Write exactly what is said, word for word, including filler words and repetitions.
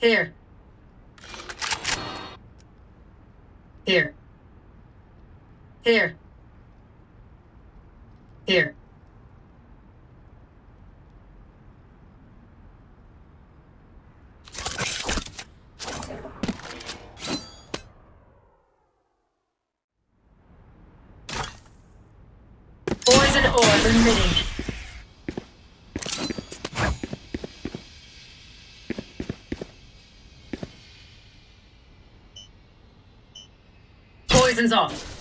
Here. Here. Here. Here. Poison orb emitting. Poison's off.